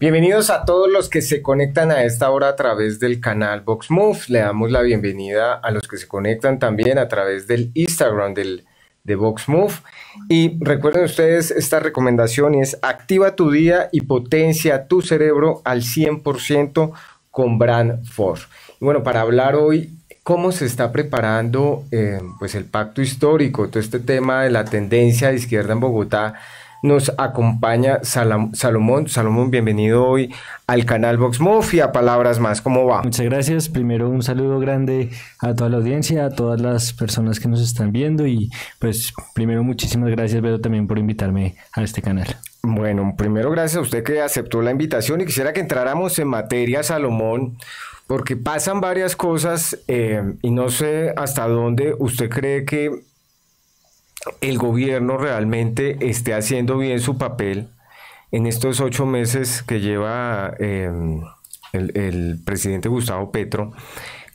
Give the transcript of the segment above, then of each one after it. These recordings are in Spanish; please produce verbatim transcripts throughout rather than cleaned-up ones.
Bienvenidos a todos los que se conectan a esta hora a través del canal BoxMov. Le damos la bienvenida a los que se conectan también a través del Instagram del, de BoxMov. Y recuerden ustedes esta recomendación es activa tu día y potencia tu cerebro al cien por ciento con Brain Force. Y bueno, para hablar hoy cómo se está preparando eh, pues el Pacto Histórico, todo este tema de la tendencia de izquierda en Bogotá, nos acompaña Salomón. Salomón, bienvenido hoy al canal BoxMov y a Palabras Más. ¿Cómo va? Muchas gracias. Primero, un saludo grande a toda la audiencia, a todas las personas que nos están viendo. Y pues primero, muchísimas gracias, Beto, también por invitarme a este canal. Bueno, primero, gracias a usted que aceptó la invitación. Y quisiera que entráramos en materia, Salomón, porque pasan varias cosas eh, y no sé hasta dónde usted cree que el gobierno realmente esté haciendo bien su papel en estos ocho meses que lleva eh, el, el presidente Gustavo Petro.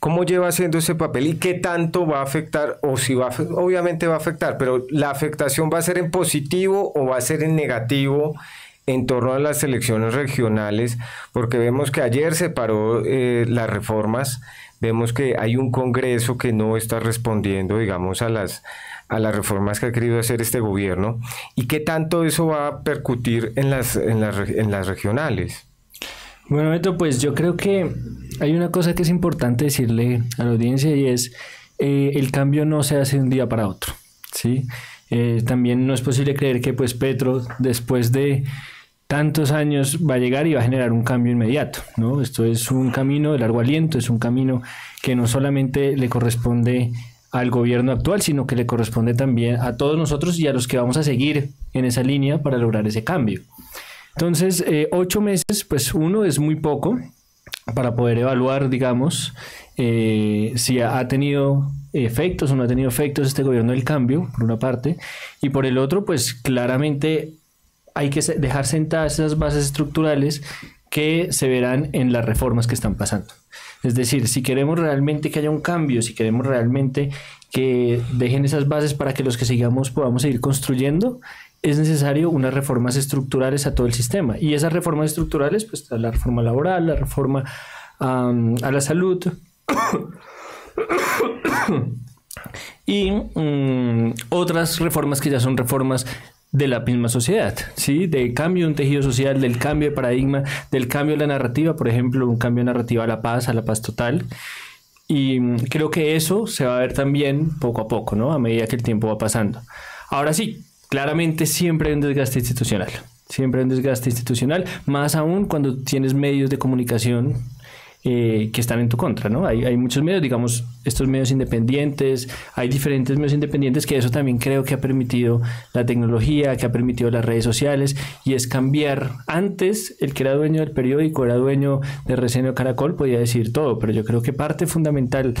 ¿Cómo lleva haciendo ese papel y qué tanto va a afectar? O si va, obviamente va a afectar, pero ¿la afectación va a ser en positivo o va a ser en negativo en torno a las elecciones regionales? Porque vemos que ayer se paró eh, las reformas, vemos que hay un Congreso que no está respondiendo, digamos, a las a las reformas que ha querido hacer este gobierno, y qué tanto eso va a percutir en las, en las, en las regionales. Bueno, Beto, pues yo creo que hay una cosa que es importante decirle a la audiencia, y es eh, el cambio no se hace de un día para otro, ¿sí? Eh, también no es posible creer que pues Petro, después de tantos años, va a llegar y va a generar un cambio inmediato, ¿no? Esto es un camino de largo aliento, es un camino que no solamente le corresponde al gobierno actual, sino que le corresponde también a todos nosotros y a los que vamos a seguir en esa línea para lograr ese cambio. Entonces, eh, ocho meses, pues uno es muy poco para poder evaluar, digamos, eh, si ha tenido efectos o no ha tenido efectos este gobierno del cambio, por una parte, y por el otro, pues claramente hay que dejar sentadas esas bases estructurales que se verán en las reformas que están pasando. Es decir, si queremos realmente que haya un cambio, si queremos realmente que dejen esas bases para que los que sigamos podamos seguir construyendo, es necesario unas reformas estructurales a todo el sistema. Y esas reformas estructurales, pues la reforma laboral, la reforma um, a la salud y um, otras reformas que ya son reformas de la misma sociedad, ¿sí? Del cambio de un tejido social, del cambio de paradigma, del cambio de la narrativa, por ejemplo, un cambio de narrativa a la paz, a la paz total. Y creo que eso se va a ver también poco a poco, ¿no? A medida que el tiempo va pasando. Ahora sí, claramente siempre hay un desgaste institucional, siempre hay un desgaste institucional, más aún cuando tienes medios de comunicación Eh, que están en tu contra, ¿no? Hay, hay muchos medios, digamos, estos medios independientes, hay diferentes medios independientes, que eso también creo que ha permitido la tecnología, que ha permitido las redes sociales, y es cambiar. Antes, el que era dueño del periódico, era dueño de Resenio Caracol, podía decir todo, pero yo creo que parte fundamental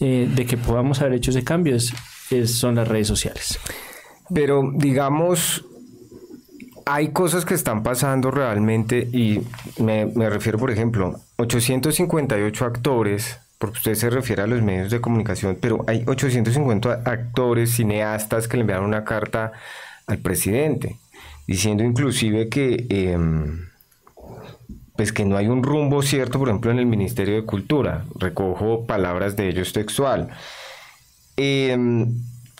eh, de que podamos haber hecho ese cambio es, es, son las redes sociales. Pero, digamos, hay cosas que están pasando realmente, y me, me refiero, por ejemplo, ochocientos cincuenta y ocho actores, porque usted se refiere a los medios de comunicación, pero hay ochocientos cincuenta actores, cineastas, que le enviaron una carta al presidente, diciendo inclusive que, eh, pues que no hay un rumbo cierto, por ejemplo, en el Ministerio de Cultura. Recojo palabras de ellos textual. Eh,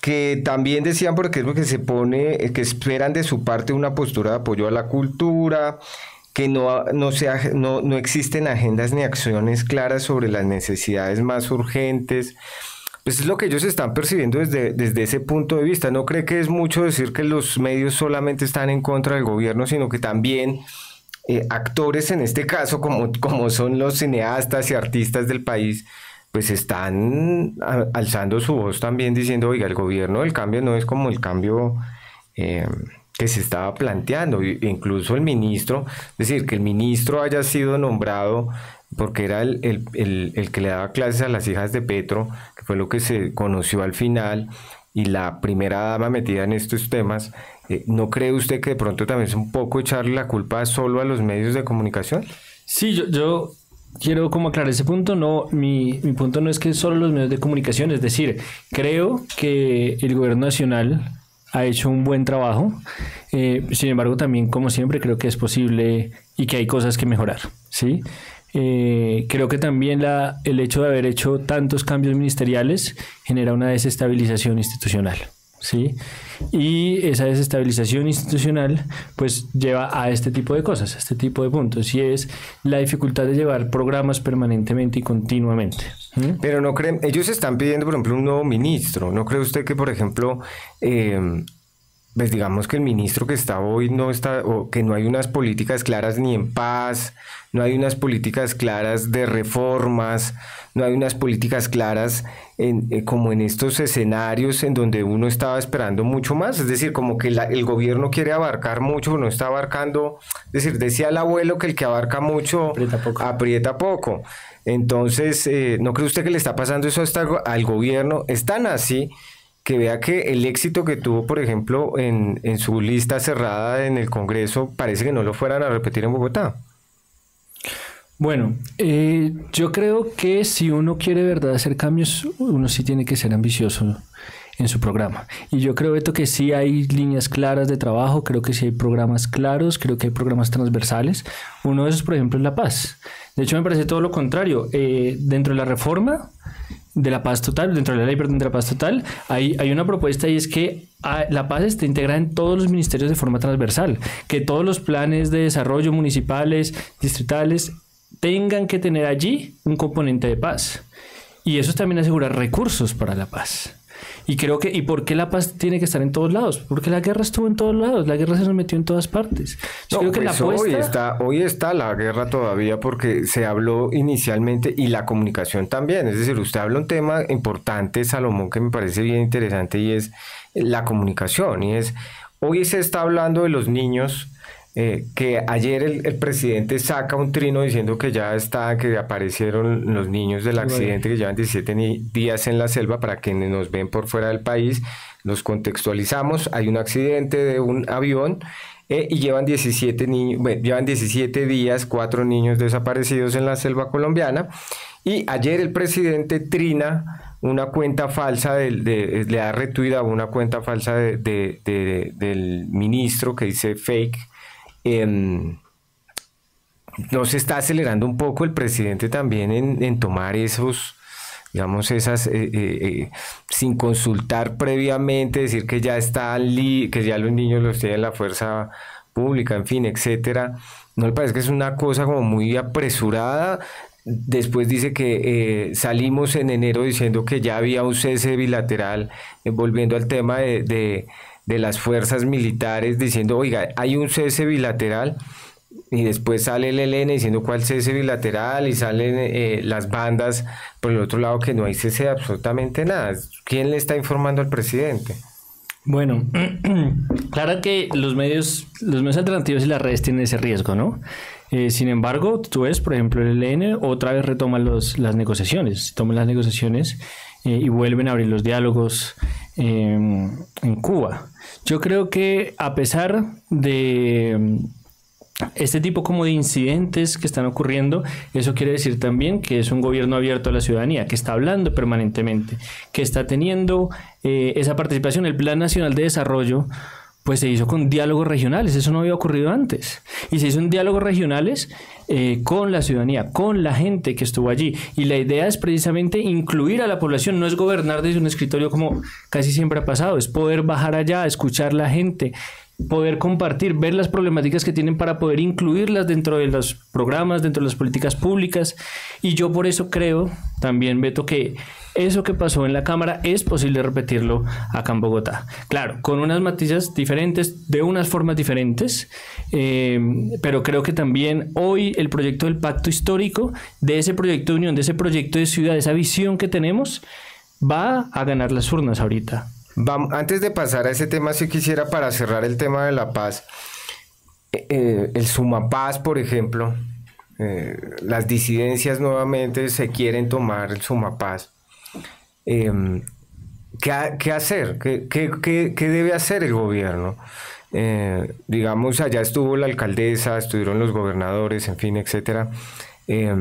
que también decían, porque es lo que se pone, que esperan de su parte una postura de apoyo a la cultura, que no, no, sea, no, no existen agendas ni acciones claras sobre las necesidades más urgentes. Pues es lo que ellos están percibiendo desde, desde ese punto de vista. ¿No cree que es mucho decir que los medios solamente están en contra del gobierno, sino que también eh, actores, en este caso, como, como son los cineastas y artistas del país, pues están alzando su voz también diciendo, oiga, el gobierno del cambio no es como el cambio eh, que se estaba planteando? Incluso el ministro, es decir, que el ministro haya sido nombrado porque era el, el, el, el que le daba clases a las hijas de Petro, que fue lo que se conoció al final, y la primera dama metida en estos temas. eh, ¿no cree usted que de pronto también es un poco echarle la culpa solo a los medios de comunicación? Sí, yo... yo... quiero como aclarar ese punto. No, mi, mi punto no es que solo los medios de comunicación, es decir, creo que el gobierno nacional ha hecho un buen trabajo, eh, sin embargo también, como siempre, creo que es posible y que hay cosas que mejorar, ¿sí? Eh, creo que también la, el hecho de haber hecho tantos cambios ministeriales genera una desestabilización institucional, ¿sí? Y esa desestabilización institucional pues lleva a este tipo de cosas, a este tipo de puntos, y es la dificultad de llevar programas permanentemente y continuamente. ¿Mm? Pero no creen, ellos están pidiendo por ejemplo un nuevo ministro, ¿no cree usted que por ejemplo... Eh, pues digamos que el ministro que está hoy no está, o que no hay unas políticas claras ni en paz, no hay unas políticas claras de reformas, no hay unas políticas claras en, eh, como en estos escenarios en donde uno estaba esperando mucho más? Es decir, como que la, el gobierno quiere abarcar mucho, pero no está abarcando. Es decir, decía el abuelo que el que abarca mucho aprieta poco. Aprieta poco. Entonces, eh, ¿no cree usted que le está pasando eso hasta al gobierno? Están así, que vea que el éxito que tuvo, por ejemplo, en, en su lista cerrada en el Congreso, parece que no lo fueran a repetir en Bogotá. Bueno, eh, yo creo que si uno quiere de verdad hacer cambios, uno sí tiene que ser ambicioso en su programa. Y yo creo, Beto, que sí hay líneas claras de trabajo, creo que sí hay programas claros, creo que hay programas transversales. Uno de esos, por ejemplo, es la paz. De hecho, me parece todo lo contrario. Eh, dentro de la reforma... de la paz total, dentro de la ley, perdón, de la paz total, hay, hay una propuesta y es que la paz está integrada en todos los ministerios de forma transversal, que todos los planes de desarrollo municipales, distritales, tengan que tener allí un componente de paz. Y eso también asegura recursos para la paz. Y creo que, ¿y por qué la paz tiene que estar en todos lados? Porque la guerra estuvo en todos lados, la guerra se nos metió en todas partes. Yo no, creo que pues la apuesta... hoy, está, hoy está la guerra todavía porque se habló inicialmente y la comunicación también. Es decir, usted habla un tema importante, Salomón, que me parece bien interesante y es la comunicación. Y es, hoy se está hablando de los niños... Eh, que ayer el, el presidente saca un trino diciendo que ya está, que aparecieron los niños del accidente que llevan diecisiete días en la selva. Para quienes nos ven por fuera del país, los contextualizamos, hay un accidente de un avión eh, y llevan diecisiete niños, bueno, llevan diecisiete días, cuatro niños desaparecidos en la selva colombiana. Y ayer el presidente trina una cuenta falsa, de, de, le da retweet a una cuenta falsa de, de, de, de, del ministro que dice fake. Eh, no se está acelerando un poco el presidente también en, en tomar esos, digamos, esas, eh, eh, eh, sin consultar previamente, decir que ya está li que ya los niños los tienen la fuerza pública, en fin, etcétera. ¿No le parece que es una cosa como muy apresurada? Después dice que eh, salimos en enero diciendo que ya había un cese bilateral, eh, volviendo al tema de... de de las fuerzas militares, diciendo, oiga, hay un cese bilateral, y después sale el E L N diciendo cuál cese bilateral, y salen eh, las bandas por el otro lado que no hay cese de absolutamente nada. ¿Quién le está informando al presidente? Bueno, claro que los medios, los medios alternativos y las redes tienen ese riesgo, ¿no? Eh, sin embargo, tú ves, por ejemplo, el E L N otra vez retoma los, las negociaciones, toman las negociaciones eh, y vuelven a abrir los diálogos eh, en Cuba. Yo creo que a pesar de este tipo como de incidentes que están ocurriendo, eso quiere decir también que es un gobierno abierto a la ciudadanía, que está hablando permanentemente, que está teniendo eh, esa participación. El Plan Nacional de Desarrollo pues se hizo con diálogos regionales, eso no había ocurrido antes. Y se hizo en diálogos regionales eh, con la ciudadanía, con la gente que estuvo allí. Y la idea es precisamente incluir a la población, no es gobernar desde un escritorio como casi siempre ha pasado, es poder bajar allá, escuchar a la gente, poder compartir, ver las problemáticas que tienen para poder incluirlas dentro de los programas, dentro de las políticas públicas. Y yo por eso creo también, Beto, que eso que pasó en la Cámara es posible repetirlo acá en Bogotá. Claro, con unas matices diferentes, de unas formas diferentes, eh, pero creo que también hoy el proyecto del Pacto Histórico, de ese proyecto de unión, de ese proyecto de ciudad, esa visión que tenemos, va a ganar las urnas ahorita. Vamos, antes de pasar a ese tema, si quisiera, para cerrar el tema de la paz, eh, el Sumapaz, por ejemplo, eh, las disidencias nuevamente se quieren tomar el Sumapaz. Eh, ¿qué, ¿Qué hacer? ¿Qué, qué, qué, qué debe hacer el gobierno? Eh, digamos, allá estuvo la alcaldesa, estuvieron los gobernadores, en fin, etcétera. Eh,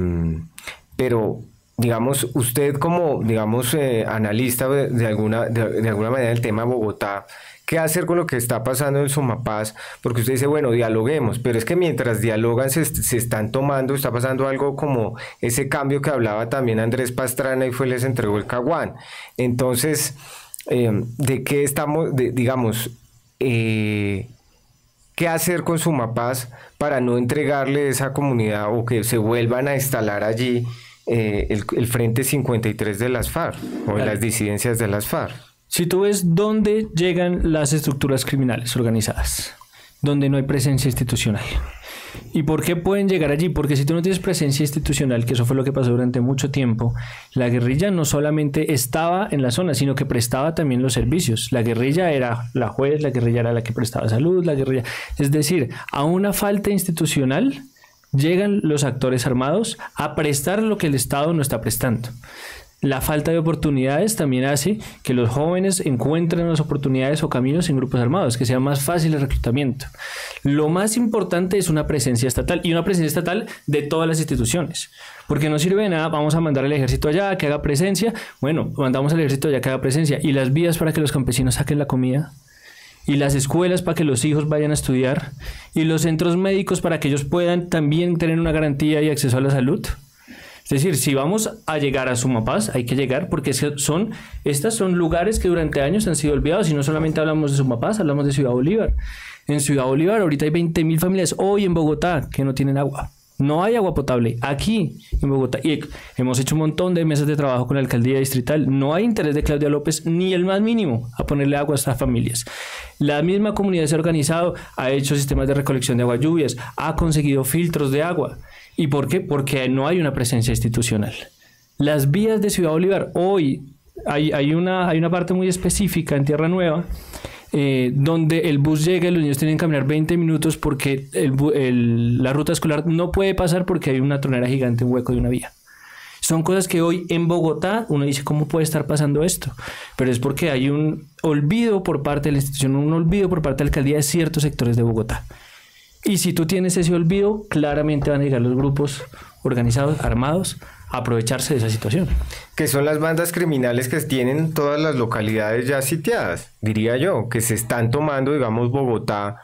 pero, digamos, usted como, digamos, eh, analista de alguna, de, de alguna manera del tema Bogotá, ¿Qué hacer con lo que está pasando en Sumapaz? Porque usted dice, bueno, dialoguemos, pero es que mientras dialogan se, se están tomando, está pasando algo como ese cambio que hablaba también Andrés Pastrana y fue les entregó el caguán. Entonces, eh, ¿de qué estamos, de, digamos, eh, qué hacer con Sumapaz para no entregarle esa comunidad o que se vuelvan a instalar allí eh, el, el Frente cincuenta y tres de las FARC o de las disidencias de las FARC? Si tú ves dónde llegan las estructuras criminales organizadas, donde no hay presencia institucional. ¿Y por qué pueden llegar allí? Porque si tú no tienes presencia institucional, que eso fue lo que pasó durante mucho tiempo, la guerrilla no solamente estaba en la zona, sino que prestaba también los servicios. La guerrilla era la juez, la guerrilla era la que prestaba salud, la guerrilla... Es decir, a una falta institucional llegan los actores armados a prestar lo que el Estado no está prestando. La falta de oportunidades también hace que los jóvenes encuentren las oportunidades o caminos en grupos armados, que sea más fácil el reclutamiento. Lo más importante es una presencia estatal, y una presencia estatal de todas las instituciones, porque no sirve de nada, vamos a mandar al ejército allá que haga presencia, bueno, mandamos al ejército allá que haga presencia, y las vías para que los campesinos saquen la comida, y las escuelas para que los hijos vayan a estudiar, y los centros médicos para que ellos puedan también tener una garantía y acceso a la salud. Es decir, si vamos a llegar a Sumapaz, hay que llegar porque son, estos son lugares que durante años han sido olvidados, y no solamente hablamos de Sumapaz, hablamos de Ciudad Bolívar. En Ciudad Bolívar ahorita hay veinte mil familias hoy en Bogotá que no tienen agua. No hay agua potable aquí en Bogotá. Y hemos hecho un montón de mesas de trabajo con la alcaldía distrital. No hay interés de Claudia López ni el más mínimo a ponerle agua a estas familias. La misma comunidad se ha organizado, ha hecho sistemas de recolección de agua lluvias, ha conseguido filtros de agua. ¿Y por qué? Porque no hay una presencia institucional. Las vías de Ciudad Bolívar hoy, hay, hay, una, hay una parte muy específica en Tierra Nueva, Eh, donde el bus llega y los niños tienen que caminar veinte minutos porque el, el, la ruta escolar no puede pasar porque hay una tronera gigante, un hueco de una vía. Son cosas que hoy en Bogotá uno dice, ¿cómo puede estar pasando esto? Pero es porque hay un olvido por parte de la institución, un olvido por parte de la alcaldía de ciertos sectores de Bogotá. Y si tú tienes ese olvido, claramente van a llegar los grupos organizados, armados, aprovecharse de esa situación. Que son las bandas criminales que tienen todas las localidades ya sitiadas, diría yo, que se están tomando, digamos, Bogotá,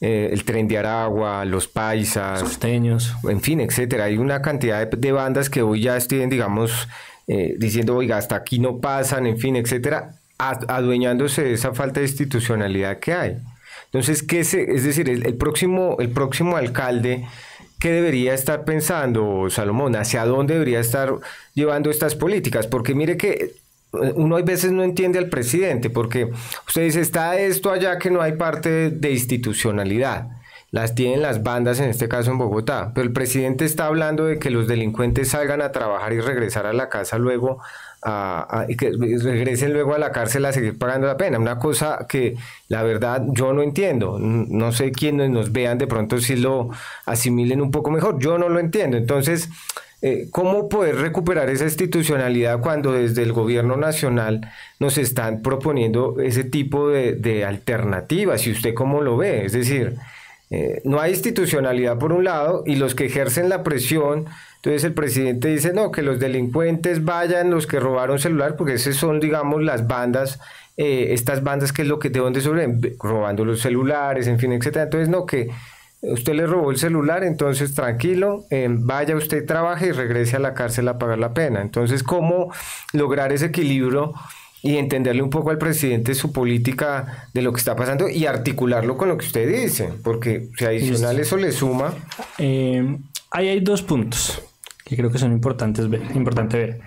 eh, el Tren de Aragua, los paisas, costeños, en fin, etcétera. Hay una cantidad de, de bandas que hoy ya estén, digamos, eh, diciendo, oiga, hasta aquí no pasan, en fin, etcétera, adueñándose de esa falta de institucionalidad que hay. Entonces, ¿qué se, es decir, el, el próximo, el próximo alcalde, ¿qué debería estar pensando, Salomón? ¿Hacia dónde debería estar llevando estas políticas? Porque mire que uno a veces no entiende al presidente, porque usted dice, está esto allá que no hay parte de institucionalidad. Las tienen las bandas, en este caso en Bogotá. Pero el presidente está hablando de que los delincuentes salgan a trabajar y regresar a la casa luego, a, a, que regresen luego a la cárcel a seguir pagando la pena. Una cosa que la verdad yo no entiendo. No sé quiénes nos vean de pronto si lo asimilen un poco mejor. Yo no lo entiendo. Entonces, eh, ¿cómo poder recuperar esa institucionalidad cuando desde el gobierno nacional nos están proponiendo ese tipo de, de alternativas? ¿Y usted cómo lo ve? Es decir, eh, no hay institucionalidad por un lado, y los que ejercen la presión... Entonces el presidente dice, no, que los delincuentes vayan, los que robaron celular, porque esas son, digamos, las bandas, eh, estas bandas que es lo que de dónde sobreviven, robando los celulares, en fin, etcétera. Entonces, no, que usted le robó el celular, entonces tranquilo, eh, vaya usted, trabaje y regrese a la cárcel a pagar la pena. Entonces, ¿cómo lograr ese equilibrio y entenderle un poco al presidente su política de lo que está pasando y articularlo con lo que usted dice? Porque si adicional eso le suma... Eh... Ahí hay dos puntos que creo que son importantes ver, importante ver.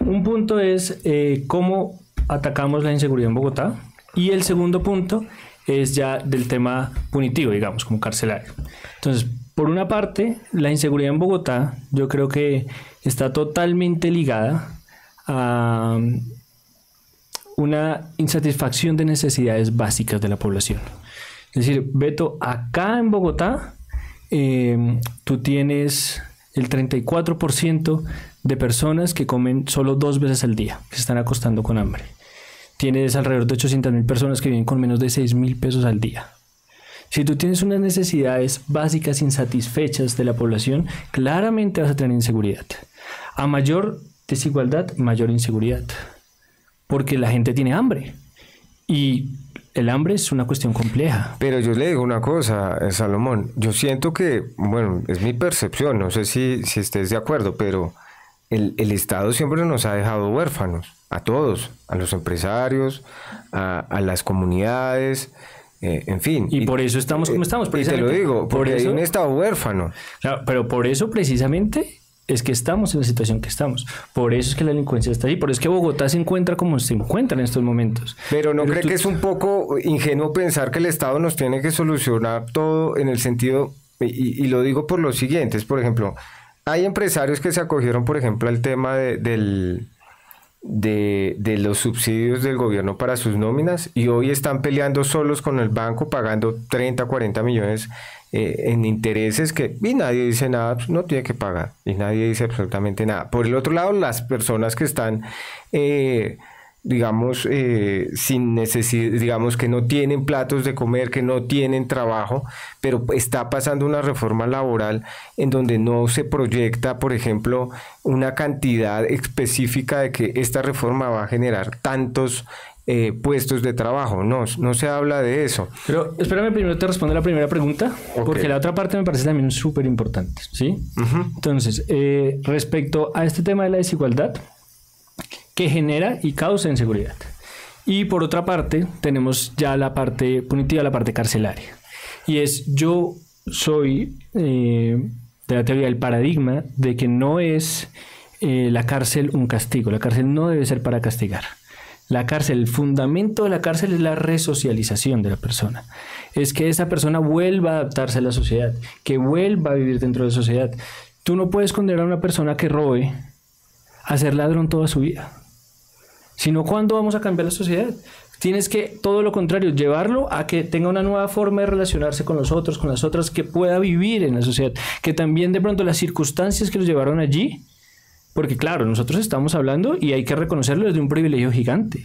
Un punto es eh, cómo atacamos la inseguridad en Bogotá, y el segundo punto es ya del tema punitivo, digamos, como carcelario. Entonces, por una parte, la inseguridad en Bogotá yo creo que está totalmente ligada a una insatisfacción de necesidades básicas de la población. Es decir, Beto, acá en Bogotá... Eh, tú tienes el treinta y cuatro por ciento de personas que comen solo dos veces al día, que se están acostando con hambre. Tienes alrededor de ochocientas mil personas que viven con menos de seis mil pesos al día. Si tú tienes unas necesidades básicas insatisfechas de la población, claramente vas a tener inseguridad. A mayor desigualdad, mayor inseguridad, porque la gente tiene hambre. Y el hambre es una cuestión compleja. Pero yo le digo una cosa, Salomón, yo siento que, bueno, es mi percepción, no sé si, si estés de acuerdo, pero el, el Estado siempre nos ha dejado huérfanos, a todos, a los empresarios, a, a las comunidades, eh, en fin. Y, y por eso estamos como estamos, precisamente. Y te lo digo, porque por eso, hay un Estado huérfano. Claro, pero por eso precisamente es que estamos en la situación que estamos. Por eso es que la delincuencia está ahí. Por eso es que Bogotá se encuentra como se encuentra en estos momentos. Pero ¿no cree que es un poco ingenuo pensar que el Estado nos tiene que solucionar todo en el sentido, y, y lo digo por lo siguiente, es, por ejemplo, hay empresarios que se acogieron, por ejemplo, al tema de, del, de, de los subsidios del gobierno para sus nóminas y hoy están peleando solos con el banco, pagando treinta, cuarenta millones eh, en intereses que y nadie dice nada, pues no tiene que pagar y nadie dice absolutamente nada. Por el otro lado, las personas que están, eh, digamos, eh, sin necesidad, digamos, que no tienen platos de comer, que no tienen trabajo, pero está pasando una reforma laboral en donde no se proyecta, por ejemplo, una cantidad específica de que esta reforma va a generar tantos eh, puestos de trabajo. No, no se habla de eso. Pero espérame, primero te respondo la primera pregunta, okay, porque la otra parte me parece también súper importante, ¿sí? Uh-huh. Entonces, eh, respecto a este tema de la desigualdad que genera y causa inseguridad. Y por otra parte, tenemos ya la parte punitiva, la parte carcelaria. Y es, yo soy eh, de la teoría del paradigma de que no es eh, la cárcel un castigo. La cárcel no debe ser para castigar. La cárcel, el fundamento de la cárcel es la resocialización de la persona. Es que esa persona vuelva a adaptarse a la sociedad, que vuelva a vivir dentro de la sociedad. Tú no puedes condenar a una persona que robe a ser ladrón toda su vida. Sino, ¿cuándo vamos a cambiar la sociedad? Tienes que, todo lo contrario, llevarlo a que tenga una nueva forma de relacionarse con los otros, con las otras, que pueda vivir en la sociedad, que también de pronto las circunstancias que los llevaron allí, porque claro, nosotros estamos hablando, y hay que reconocerlo, desde un privilegio gigante,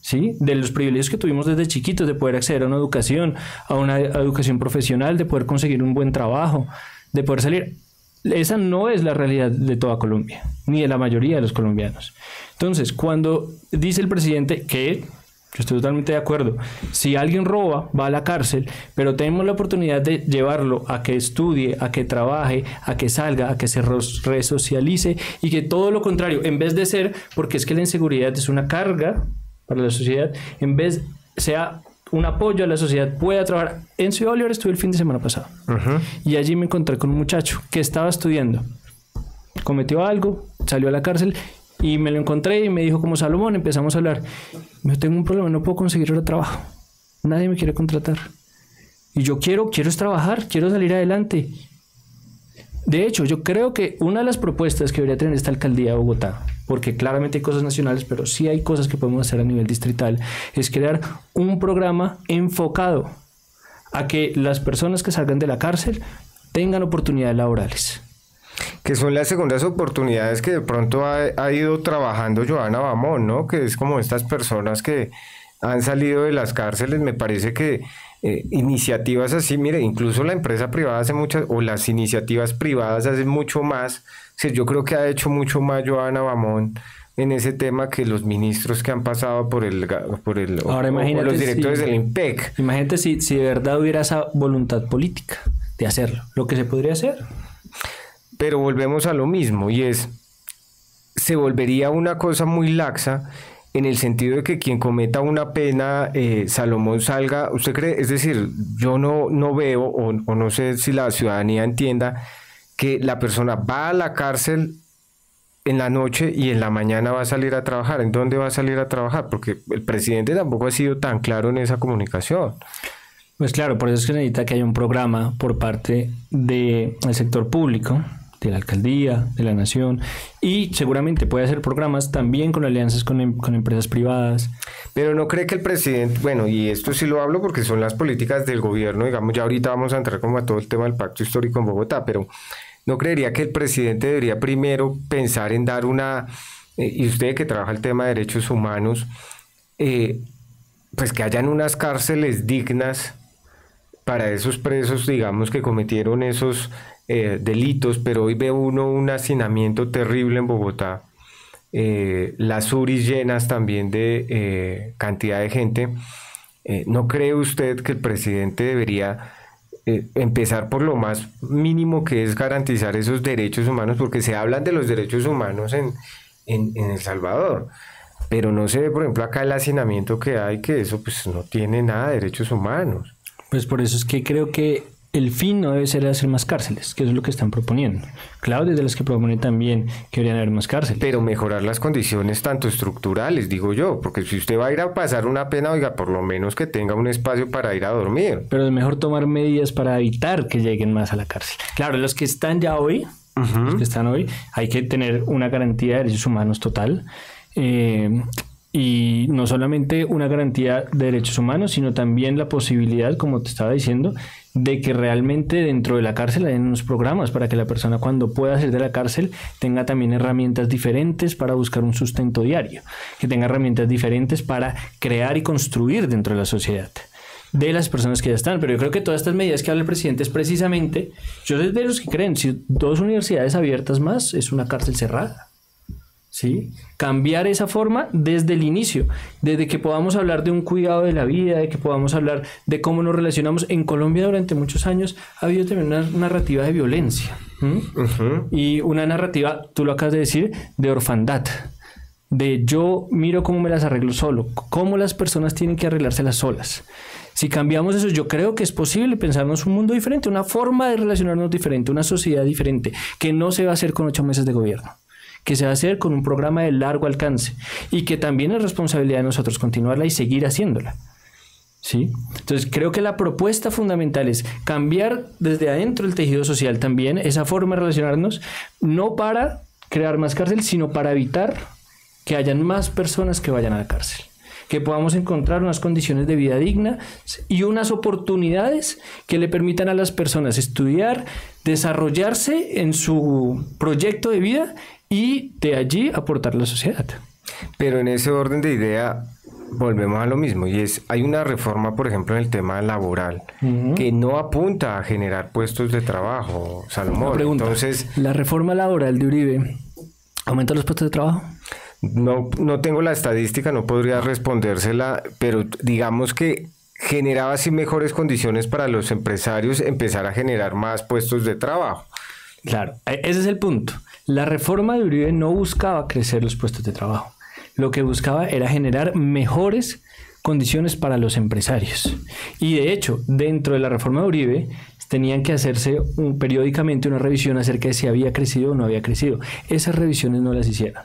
¿sí? De los privilegios que tuvimos desde chiquitos, de poder acceder a una educación, a una educación profesional, de poder conseguir un buen trabajo, de poder salir. Esa no es la realidad de toda Colombia, ni de la mayoría de los colombianos. Entonces, cuando dice el presidente que, yo estoy totalmente de acuerdo, si alguien roba, va a la cárcel, pero tenemos la oportunidad de llevarlo a que estudie, a que trabaje, a que salga, a que se resocialice, y que todo lo contrario, en vez de ser, porque es que la inseguridad es una carga para la sociedad, en vez sea un apoyo a la sociedad, pueda trabajar. En Ciudad Bolívar estuve el fin de semana pasado. Uh-huh. Y allí me encontré con un muchacho que estaba estudiando, cometió algo, salió a la cárcel y me lo encontré y me dijo, como Salomón, empezamos a hablar. Me dijo, tengo un problema, no puedo conseguir ahora trabajo, nadie me quiere contratar y yo quiero, quiero es trabajar, quiero salir adelante. De hecho, yo creo que una de las propuestas que debería tener esta alcaldía de Bogotá, porque claramente hay cosas nacionales, pero sí hay cosas que podemos hacer a nivel distrital, es crear un programa enfocado a que las personas que salgan de la cárcel tengan oportunidades laborales. Que son las segundas oportunidades que de pronto ha, ha ido trabajando Johanna Bamón, ¿no? Que es como estas personas que han salido de las cárceles, me parece que eh, iniciativas así, mire, incluso la empresa privada hace muchas, o las iniciativas privadas hacen mucho más. Sí, yo creo que ha hecho mucho más Johanna Bamón en ese tema que los ministros que han pasado por el, por el Ahora, o, imagínate, o los directores si, del INPEC. Imagínate si, si de verdad hubiera esa voluntad política de hacerlo, lo que se podría hacer. Pero volvemos a lo mismo, y es, se volvería una cosa muy laxa en el sentido de que quien cometa una pena, eh, Salomón, salga. ¿Usted cree? Es decir, yo no, no veo, o, o no sé si la ciudadanía entienda, que la persona va a la cárcel en la noche y en la mañana va a salir a trabajar. ¿En dónde va a salir a trabajar? Porque el presidente tampoco ha sido tan claro en esa comunicación. Pues claro, por eso es que necesita que haya un programa por parte del sector público, de la alcaldía, de la nación, y seguramente puede hacer programas también con alianzas con, em con empresas privadas. Pero no cree que el presidente, bueno, y esto sí lo hablo porque son las políticas del gobierno, digamos, ya ahorita vamos a entrar como a todo el tema del Pacto Histórico en Bogotá, pero ¿no creería que el presidente debería primero pensar en dar una, eh, y usted que trabaja el tema de derechos humanos, eh, pues que hayan unas cárceles dignas para esos presos, digamos, que cometieron esos eh, delitos? Pero hoy ve uno un hacinamiento terrible en Bogotá, eh, las URIs llenas también de eh, cantidad de gente. Eh, ¿no cree usted que el presidente debería eh, empezar por lo más mínimo, que es garantizar esos derechos humanos? Porque se hablan de los derechos humanos en, en, en El Salvador, pero no se ve, por ejemplo, acá el hacinamiento que hay, que eso pues no tiene nada de derechos humanos. Pues por eso es que creo que el fin no debe ser hacer más cárceles, que eso es lo que están proponiendo. Claudia es de las que propone también que deberían haber más cárceles. Pero mejorar las condiciones tanto estructurales, digo yo, porque si usted va a ir a pasar una pena, oiga, por lo menos que tenga un espacio para ir a dormir. Pero es mejor tomar medidas para evitar que lleguen más a la cárcel. Claro, los que están ya hoy, uh-huh. los que están hoy, hay que tener una garantía de derechos humanos total. Eh, y no solamente una garantía de derechos humanos, sino también la posibilidad, como te estaba diciendo, de que realmente dentro de la cárcel hay unos programas para que la persona, cuando pueda salir de la cárcel, tenga también herramientas diferentes para buscar un sustento diario, que tenga herramientas diferentes para crear y construir dentro de la sociedad, de las personas que ya están. Pero yo creo que todas estas medidas que habla el presidente es precisamente, yo soy de los que creen, si dos universidades abiertas más es una cárcel cerrada. ¿Sí? Cambiar esa forma desde el inicio, desde que podamos hablar de un cuidado de la vida, de que podamos hablar de cómo nos relacionamos. En Colombia durante muchos años ha habido también una narrativa de violencia, ¿Mm? uh-huh. y una narrativa, tú lo acabas de decir, de orfandad, de yo miro cómo me las arreglo solo, cómo las personas tienen que arreglárselas solas. Si cambiamos eso, yo creo que es posible pensarnos un mundo diferente, una forma de relacionarnos diferente, una sociedad diferente, que no se va a hacer con ocho meses de gobierno, que se va a hacer con un programa de largo alcance y que también es responsabilidad de nosotros continuarla y seguir haciéndola. ¿Sí? Entonces creo que la propuesta fundamental es cambiar desde adentro el tejido social también, esa forma de relacionarnos, no para crear más cárcel, sino para evitar que hayan más personas que vayan a la cárcel, que podamos encontrar unas condiciones de vida dignas y unas oportunidades que le permitan a las personas estudiar, desarrollarse en su proyecto de vida y de allí aportar a la sociedad. Pero en ese orden de idea volvemos a lo mismo, y es, hay una reforma, por ejemplo, en el tema laboral, uh-huh. que no apunta a generar puestos de trabajo, Salomón. Pregunta, entonces, ¿la reforma laboral de Uribe aumenta los puestos de trabajo? No, no tengo la estadística, no podría respondérsela, pero digamos que generaba así mejores condiciones para los empresarios empezar a generar más puestos de trabajo. Claro, ese es el punto. La reforma de Uribe no buscaba crecer los puestos de trabajo. Lo que buscaba era generar mejores condiciones para los empresarios. Y de hecho, dentro de la reforma de Uribe, tenían que hacerse un, periódicamente una revisión acerca de si había crecido o no había crecido. Esas revisiones no las hicieron.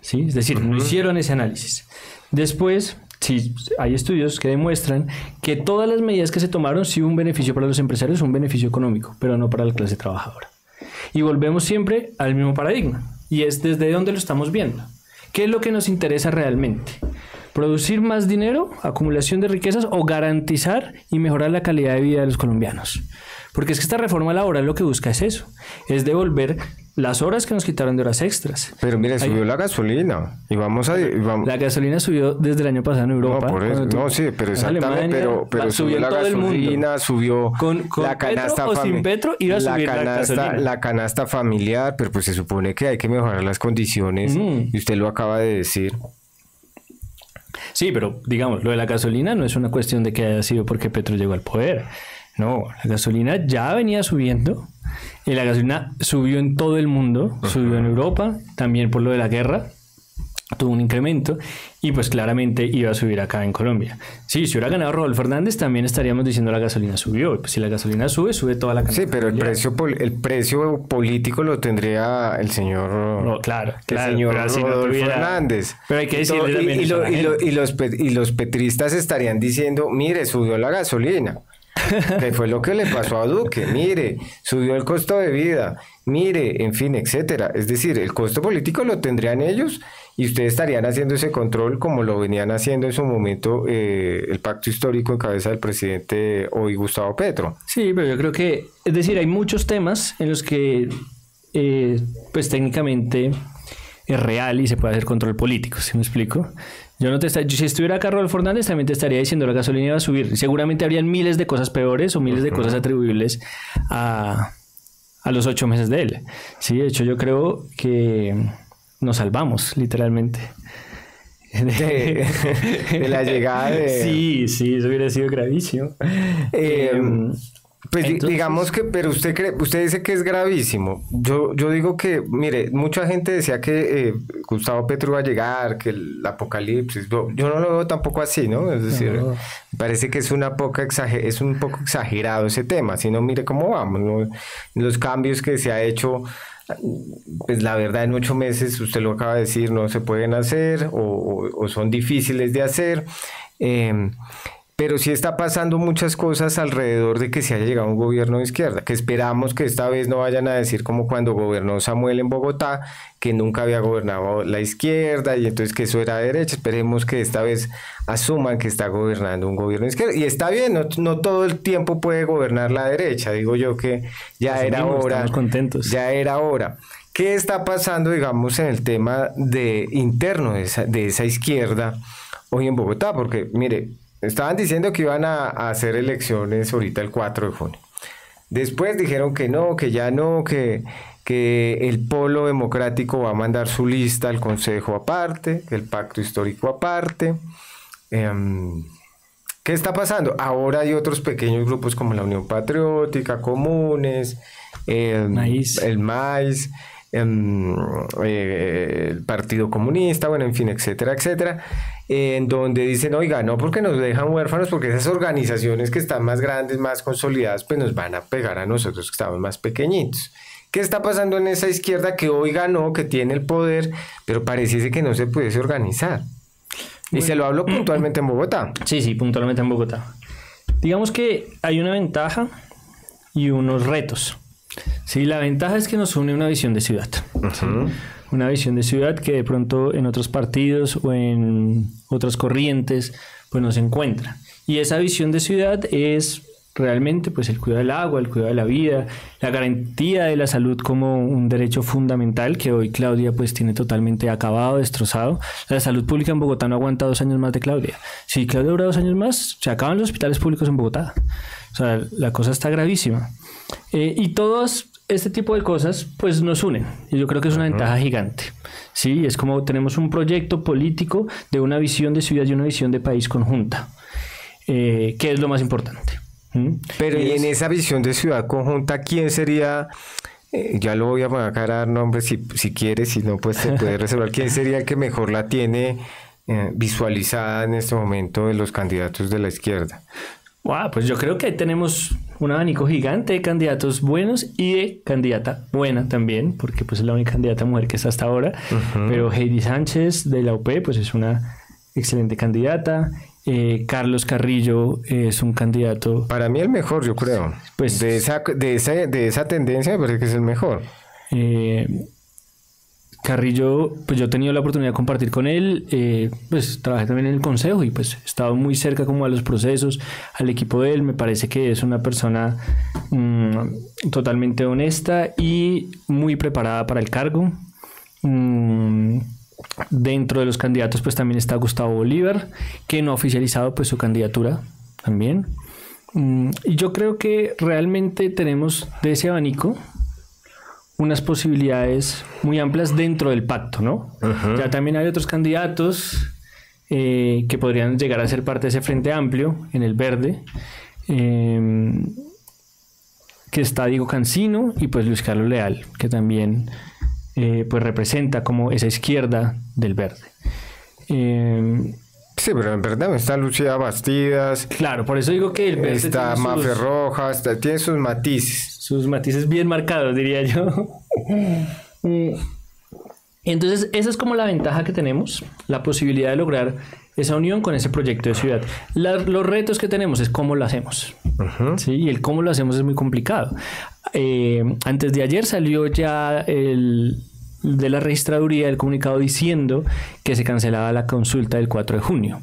¿Sí? Es decir, no hicieron ese análisis. Después, sí, hay estudios que demuestran que todas las medidas que se tomaron sí hubo un beneficio para los empresarios, un beneficio económico, pero no para la clase trabajadora. Y volvemos siempre al mismo paradigma, y es desde donde lo estamos viendo. ¿Qué es lo que nos interesa realmente? ¿Producir más dinero, acumulación de riquezas, o garantizar y mejorar la calidad de vida de los colombianos? Porque es que esta reforma laboral lo que busca es eso, es devolver las horas que nos quitaron de horas extras. Pero mire, subió Ahí. la gasolina y vamos a... Y vamos. La gasolina subió desde el año pasado en Europa. No, por eso, tú, no sí, pero exactamente, Alemania, pero, pero la, subió, subió la gasolina, subió con, con la canasta Petro o sin Petro iba a la subir canasta, la gasolina. La canasta familiar, pero pues se supone que hay que mejorar las condiciones, mm. y usted lo acaba de decir. Sí, pero digamos, lo de la gasolina no es una cuestión de que haya sido porque Petro llegó al poder. No, la gasolina ya venía subiendo. Y la gasolina subió en todo el mundo, uh-huh. subió en Europa, también por lo de la guerra, tuvo un incremento, y pues claramente iba a subir acá en Colombia. Sí, si hubiera ganado Rodolfo Hernández también estaríamos diciendo la gasolina subió, pues si la gasolina sube, sube toda la canasta. Sí, pero el precio, el precio político lo tendría el señor, no, claro, el claro, señor Rodolfo no tuviera, Hernández. Pero hay que decirle también y, y, lo, y, lo, y, los, y los petristas estarían diciendo, mire, subió la gasolina. Que fue lo que le pasó a Duque, mire, subió el costo de vida, mire, en fin, etcétera. Es decir, el costo político lo tendrían ellos y ustedes estarían haciendo ese control como lo venían haciendo en su momento eh, el pacto histórico en cabeza del presidente hoy Gustavo Petro. Sí, pero yo creo que, es decir, hay muchos temas en los que eh, pues técnicamente es real y se puede hacer control político, ¿sí me explico? Yo no te está, si estuviera acá Rodolfo Hernández también te estaría diciendo la gasolina iba a subir. Seguramente habrían miles de cosas peores o miles de cosas atribuibles a, a los ocho meses de él. Sí, de hecho yo creo que nos salvamos literalmente. de, de la llegada de... Sí, sí, eso hubiera sido gravísimo. Eh, pues entonces... digamos que, pero usted cree, usted dice que es gravísimo. Yo, yo digo que, mire, mucha gente decía que eh, Gustavo Petro iba a llegar, que el apocalipsis, yo, yo no lo veo tampoco así, ¿no? Es decir, no. Me parece que es, una poca exager, es un poco exagerado ese tema, si no, mire cómo vamos, ¿no? Los cambios que se ha hecho... Pues la verdad, en ocho meses, usted lo acaba de decir, no se pueden hacer o, o, o son difíciles de hacer, eh, pero sí está pasando muchas cosas alrededor de que se haya llegado a un gobierno de izquierda, que esperamos que esta vez no vayan a decir como cuando gobernó Samuel en Bogotá, que nunca había gobernado la izquierda y entonces que eso era derecha. Esperemos que esta vez asuman que está gobernando un gobierno de izquierda, y está bien, no, no todo el tiempo puede gobernar la derecha, digo yo que ya asumimos, era hora, estamos contentos. Ya era hora. ¿Qué está pasando, digamos, en el tema de interno de esa, de esa izquierda hoy en Bogotá? Porque, mire, estaban diciendo que iban a, a hacer elecciones ahorita el cuatro de junio. Después dijeron que no, que ya no, que, que el Polo Democrático va a mandar su lista al Consejo aparte, el Pacto Histórico aparte. Eh, ¿Qué está pasando? Ahora hay otros pequeños grupos como la Unión Patriótica, Comunes, eh, MAIS. el MAIS, eh, eh, el Partido Comunista, bueno, en fin, etcétera, etcétera, en donde dicen, oiga, no, porque nos dejan huérfanos, porque esas organizaciones que están más grandes, más consolidadas, pues nos van a pegar a nosotros que estamos más pequeñitos. ¿Qué está pasando en esa izquierda que hoy ganó, que tiene el poder, pero pareciese que no se pudiese organizar? Y bueno, se lo hablo puntualmente en Bogotá. Sí, sí, puntualmente en Bogotá. Digamos que hay una ventaja y unos retos. Sí, la ventaja es que nos une una visión de ciudad. Uh-huh. ¿Sí? Una visión de ciudad que de pronto en otros partidos o en otras corrientes pues no se encuentra. Y esa visión de ciudad es realmente pues el cuidado del agua, el cuidado de la vida, la garantía de la salud como un derecho fundamental que hoy Claudia pues tiene totalmente acabado, destrozado. La salud pública en Bogotá no aguanta dos años más de Claudia. Si Claudia dura dos años más, se acaban los hospitales públicos en Bogotá. O sea, la cosa está gravísima. Eh, y todos... Este tipo de cosas pues nos unen y yo creo que es una ventaja gigante. Sí, es como tenemos un proyecto político de una visión de ciudad y una visión de país conjunta, eh, que es lo más importante. ¿Mm? Pero y en es... esa visión de ciudad conjunta, ¿quién sería? Eh, ya lo voy a marcar a nombre si, si quieres, si no pues se puede reservar. ¿Quién sería el que mejor la tiene eh, visualizada en este momento de los candidatos de la izquierda? Wow, pues yo creo que ahí tenemos un abanico gigante de candidatos buenos y de candidata buena también, porque pues es la única candidata mujer que está hasta ahora. Uh-huh. Pero Heidi Sánchez de la U P pues es una excelente candidata. Eh, Carlos Carrillo es un candidato... Para mí el mejor, yo creo. Pues, de, esa, de, esa, de esa tendencia me parece que es el mejor. Eh, Carrillo, pues yo he tenido la oportunidad de compartir con él, eh, pues trabajé también en el consejo y pues he estado muy cerca como a los procesos, al equipo de él. Me parece que es una persona mmm, totalmente honesta y muy preparada para el cargo. Mm, dentro de los candidatos pues también está Gustavo Bolívar, que no ha oficializado pues su candidatura también. Mm, y yo creo que realmente tenemos de ese abanico unas posibilidades muy amplias dentro del pacto, ¿no? Uh-huh. Ya también hay otros candidatos eh, que podrían llegar a ser parte de ese frente amplio en el verde, eh, que está Diego Cancino y pues Luis Carlos Leal, que también eh, pues representa como esa izquierda del verde. Eh, Sí, pero en verdad está Lucía Bastidas. Claro, por eso digo que el verde está Mafe Roja, está, tiene sus matices. Sus matices bien marcados, diría yo. Entonces, esa es como la ventaja que tenemos, la posibilidad de lograr esa unión con ese proyecto de ciudad. La, los retos que tenemos es cómo lo hacemos. Uh-huh. ¿Sí? Y el cómo lo hacemos es muy complicado. Eh, antes de ayer salió ya el... de la registraduría del comunicado diciendo que se cancelaba la consulta del cuatro de junio.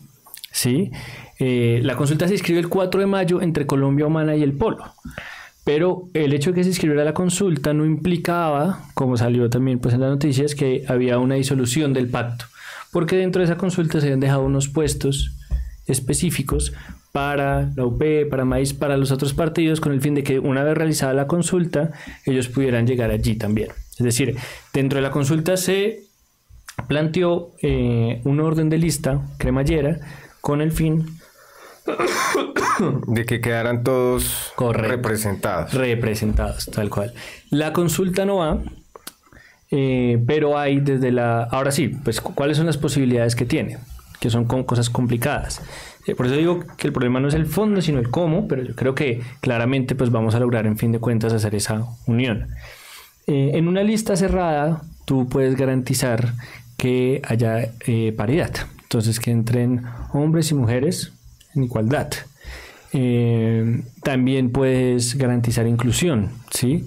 ¿Sí? Eh, la consulta se inscribió el cuatro de mayo entre Colombia Humana y el Polo, pero el hecho de que se inscribiera la consulta no implicaba, como salió también pues en las noticias, que había una disolución del pacto, porque dentro de esa consulta se habían dejado unos puestos específicos para la U P, para MAIS, para los otros partidos, con el fin de que una vez realizada la consulta ellos pudieran llegar allí también. Es decir, dentro de la consulta se planteó eh, un orden de lista cremallera con el fin de que quedaran todos Correcto. representados. Representados, tal cual. La consulta no va, eh, pero hay desde la... Ahora sí, pues ¿cuáles son las posibilidades que tiene? Que son con cosas complicadas. Eh, por eso digo que el problema no es el fondo, sino el cómo, pero yo creo que claramente pues vamos a lograr, en fin de cuentas, hacer esa unión. Eh, en una lista cerrada, tú puedes garantizar que haya eh, paridad. Entonces, que entren hombres y mujeres en igualdad. Eh, también puedes garantizar inclusión, ¿sí?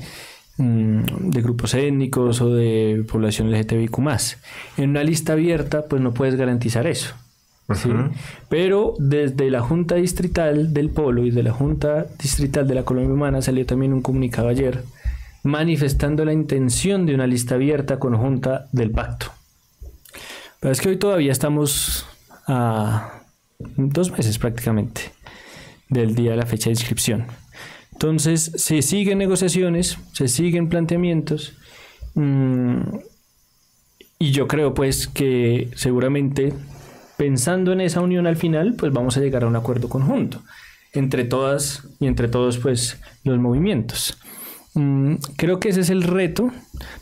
de grupos étnicos o de población L G T B I Q más. En una lista abierta, pues no puedes garantizar eso. ¿Sí? Pero desde la Junta Distrital del Polo y de la Junta Distrital de la Colombia Humana salió también un comunicado ayer manifestando la intención de una lista abierta conjunta del pacto. Pero es que hoy todavía estamos a dos meses prácticamente del día de la fecha de inscripción. Entonces se siguen negociaciones, se siguen planteamientos mmm, y yo creo pues que seguramente pensando en esa unión al final pues vamos a llegar a un acuerdo conjunto entre todas y entre todos pues los movimientos. Mm, creo que ese es el reto,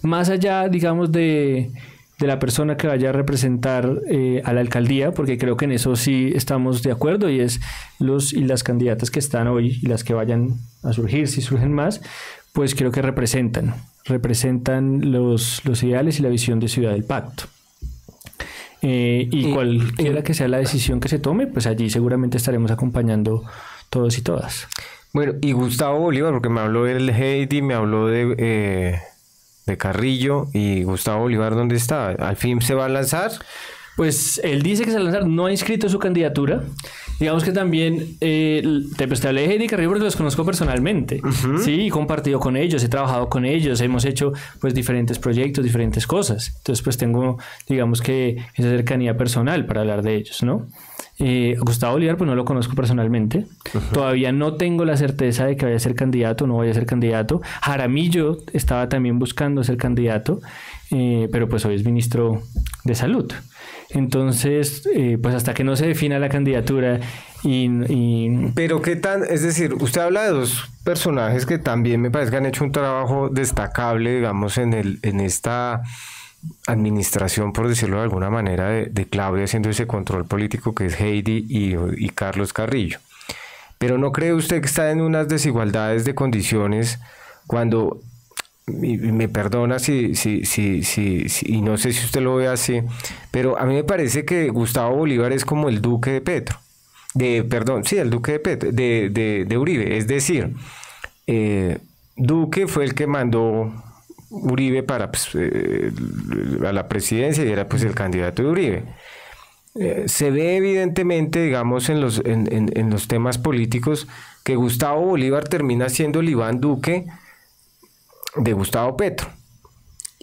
más allá digamos de, de la persona que vaya a representar eh, a la alcaldía, porque creo que en eso sí estamos de acuerdo, y es los y las candidatas que están hoy y las que vayan a surgir, si surgen más, pues creo que representan representan los, los ideales y la visión de Ciudad del Pacto. Eh, y, y cualquiera y, que sea la decisión que se tome, pues allí seguramente estaremos acompañando todos y todas. Bueno, y Gustavo Bolívar, porque me habló del Heidi, me habló de, eh, de Carrillo, y Gustavo Bolívar, ¿dónde está? ¿Al fin se va a lanzar? Pues él dice que se va a lanzar, no ha inscrito su candidatura. Digamos que también eh, te, pues, te hablé de Heidi Carrillo porque los conozco personalmente, uh-huh. sí, he compartido con ellos, he trabajado con ellos, hemos hecho pues diferentes proyectos, diferentes cosas. Entonces pues tengo, digamos que esa cercanía personal para hablar de ellos, ¿no? Eh, Gustavo Bolívar pues no lo conozco personalmente, uh-huh. todavía no tengo la certeza de que vaya a ser candidato o no vaya a ser candidato. Jaramillo estaba también buscando ser candidato, eh, pero pues hoy es ministro de Salud. Entonces, eh, pues hasta que no se defina la candidatura y, y... Pero qué tan, es decir, usted habla de dos personajes que también me parece que han hecho un trabajo destacable, digamos, en, el, en esta administración, por decirlo de alguna manera, de, de Claudia haciendo ese control político, que es Heidi y, y Carlos Carrillo. Pero ¿no cree usted que está en unas desigualdades de condiciones cuando... Y me perdona si, si, si, si, si, y no sé si usted lo ve así, pero a mí me parece que Gustavo Bolívar es como el Duque de Petro, de, perdón, sí, el Duque de Petro, de, de, de Uribe, es decir, eh, Duque fue el que mandó Uribe para, pues, eh, a la presidencia, y era pues el candidato de Uribe. Eh, se ve evidentemente, digamos, en los, en, en, en los temas políticos que Gustavo Bolívar termina siendo el Iván Duque de Gustavo Petro,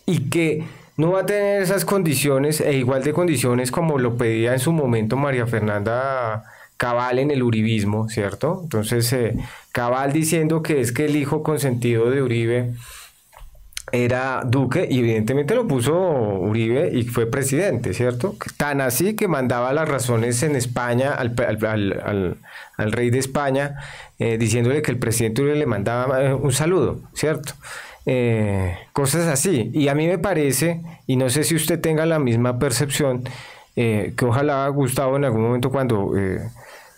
y que no va a tener esas condiciones e igual de condiciones como lo pedía en su momento María Fernanda Cabal en el uribismo, ¿cierto? Entonces eh, Cabal diciendo que es que el hijo consentido de Uribe era Duque, y evidentemente lo puso Uribe y fue presidente, ¿cierto? Tan así que mandaba las razones en España al, al, al, al, al rey de España, eh, diciéndole que el presidente Uribe le mandaba un saludo, ¿cierto? Eh, cosas así. Y a mí me parece, y no sé si usted tenga la misma percepción, eh, que ojalá Gustavo en algún momento cuando eh,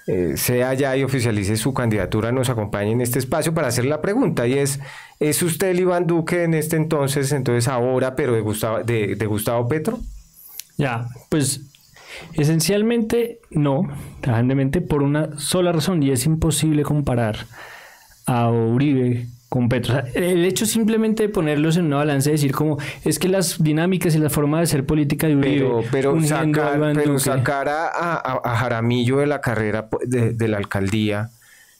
eh, sea allá y oficialice su candidatura nos acompañe en este espacio para hacer la pregunta, y es, ¿es usted el Iván Duque en este entonces, entonces ahora, pero de Gustavo, de, de Gustavo Petro? Ya, pues esencialmente no, tajantemente, por una sola razón, y es imposible comparar a Uribe con Petro. O sea, el hecho simplemente de ponerlos en una balanza y decir como es que las dinámicas y la forma de ser política de Uribe... Pero, pero sacar, pero sacar a, a, a Jaramillo de la carrera de, de la alcaldía,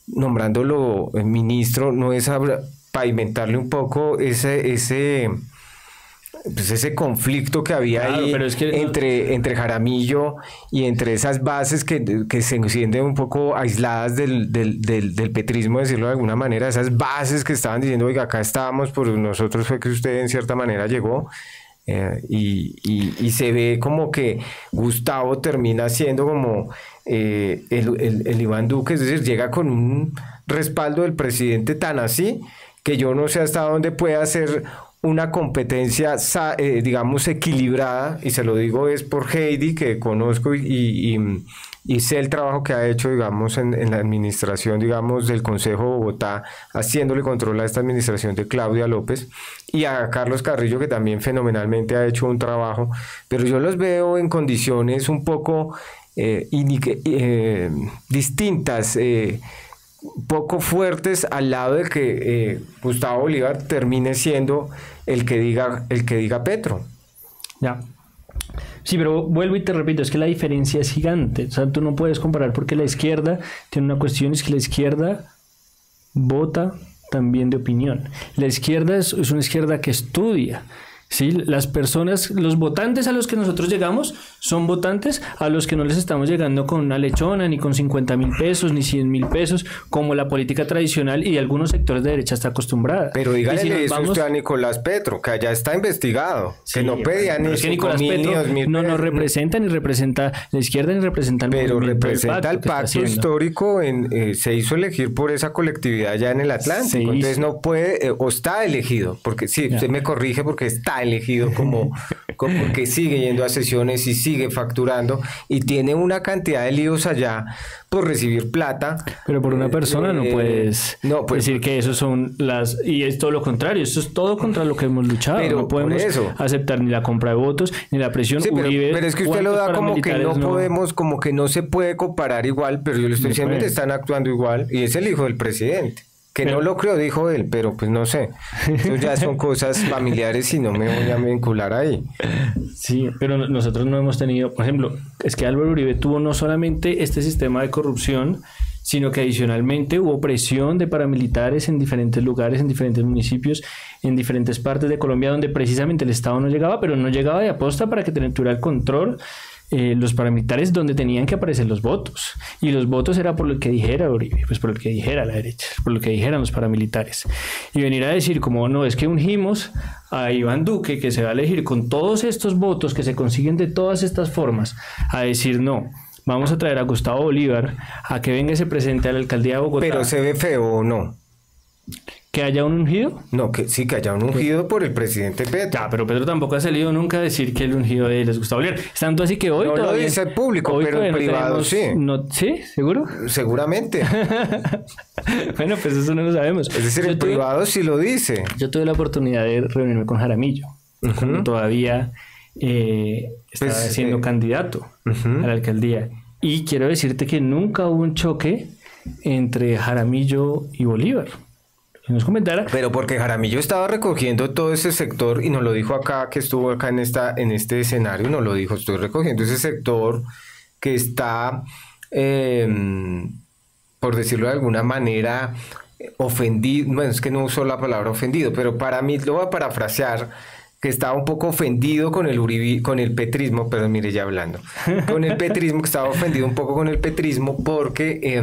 nombrándolo ministro, no es pavimentarle un poco ese... ese pues ese conflicto que había claro, ahí es que entre, no... entre Jaramillo y entre esas bases que, que se sienten un poco aisladas del, del, del, del petrismo, decirlo de alguna manera, esas bases que estaban diciendo, oiga, acá estábamos, por nosotros fue que usted en cierta manera llegó, Eh, y, y, y se ve como que Gustavo termina siendo como eh, el, el, el Iván Duque, es decir, llega con un respaldo del presidente tan así que yo no sé hasta dónde puede hacer una competencia, eh, digamos, equilibrada, y se lo digo es por Heidi, que conozco y, y, y sé el trabajo que ha hecho, digamos, en, en la administración, digamos, del Consejo de Bogotá, haciéndole control a esta administración de Claudia López, y a Carlos Carrillo, que también fenomenalmente ha hecho un trabajo, pero yo los veo en condiciones un poco eh, eh, distintas, eh, poco fuertes al lado de que eh, Gustavo Bolívar termine siendo el que diga el que diga Petro. Ya. Sí, pero vuelvo y te repito, es que la diferencia es gigante. O sea, tú no puedes comparar, porque la izquierda tiene una cuestión, es que la izquierda vota también de opinión. La izquierda es, es una izquierda que estudia. ¿Sí? Las personas, los votantes a los que nosotros llegamos son votantes a los que no les estamos llegando con una lechona, ni con cincuenta mil pesos, ni cien mil pesos, como la política tradicional y de algunos sectores de derecha está acostumbrada. Pero dígale si eso vamos... usted a Nicolás Petro, que allá está investigado, sí, que no pedía ni cinco mil, dos mil pesos. No nos representa, ni representa la izquierda, ni representa el pero representa el pacto histórico. En, eh, se hizo elegir por esa colectividad allá en el Atlántico, entonces no puede, eh, o está elegido, porque sí, usted me corrige, porque está elegido como, como que sigue yendo a sesiones y sigue facturando y tiene una cantidad de líos allá por recibir plata. Pero por una persona eh, no puedes no, pues, decir que eso son las... Y es todo lo contrario, eso es todo contra lo que hemos luchado. Pero no podemos eso. aceptar ni la compra de votos, ni la presión. Sí, pero, Uribe, pero es que usted lo da como que no, no podemos, como que no se puede comparar igual, pero yo le estoy diciendo que están actuando igual y es el hijo del presidente. Que pero, no lo creo, dijo él, pero pues no sé. Eso ya son cosas familiares y no me voy a vincular ahí. Sí, pero nosotros no hemos tenido... Por ejemplo, es que Álvaro Uribe tuvo no solamente este sistema de corrupción, sino que adicionalmente hubo presión de paramilitares en diferentes lugares, en diferentes municipios, en diferentes partes de Colombia, donde precisamente el Estado no llegaba, pero no llegaba de aposta para que tuviera el control Eh, los paramilitares, donde tenían que aparecer los votos, y los votos era por lo que dijera Uribe, pues por lo que dijera la derecha, por lo que dijeran los paramilitares, y venir a decir como no, es que ungimos a Iván Duque, que se va a elegir con todos estos votos que se consiguen de todas estas formas, a decir no, vamos a traer a Gustavo Bolívar a que venga y se presente a la alcaldía de Bogotá. Pero se ve feo o no que haya un ungido. No, que sí, que haya un ungido, ¿qué? Por el presidente Petro. Ya, pero Petro tampoco ha salido nunca a decir que el ungido de él es Gustavo Bolívar. Tanto así que hoy no todavía, lo dice el público, pero en privado no tenemos, sí. No, ¿sí? ¿Seguro? Seguramente. Bueno, pues eso no lo sabemos. Es decir, en privado sí lo dice. Yo tuve la oportunidad de reunirme con Jaramillo, uh-huh. cuando todavía eh, estaba pues, siendo eh, candidato uh-huh. a la alcaldía. Y quiero decirte que nunca hubo un choque entre Jaramillo y Bolívar. Nos comentara. Pero porque Jaramillo estaba recogiendo todo ese sector y nos lo dijo acá, que estuvo acá en esta en este escenario, nos lo dijo, estoy recogiendo ese sector que está, eh, por decirlo de alguna manera, ofendido, bueno, es que no usó la palabra ofendido, pero para mí lo voy a parafrasear, que estaba un poco ofendido con el Uribe, con el petrismo, pero mire ya hablando, con el petrismo, que estaba ofendido un poco con el petrismo porque... Eh,